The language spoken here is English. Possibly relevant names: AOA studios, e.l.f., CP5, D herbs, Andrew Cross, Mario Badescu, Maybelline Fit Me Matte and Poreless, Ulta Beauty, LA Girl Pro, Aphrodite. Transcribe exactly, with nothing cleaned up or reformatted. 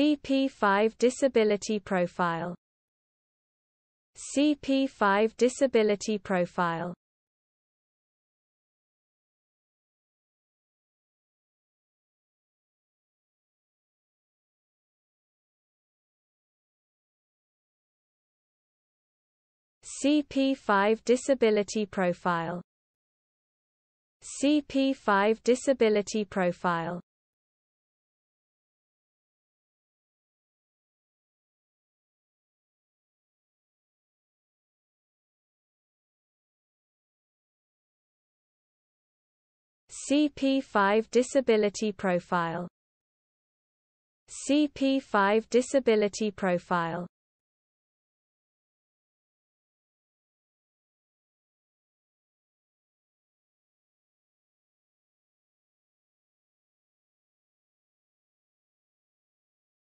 C P five disability profile. C P five disability profile. C P five disability profile. C P five disability profile. C P five disability profile. C P five disability profile.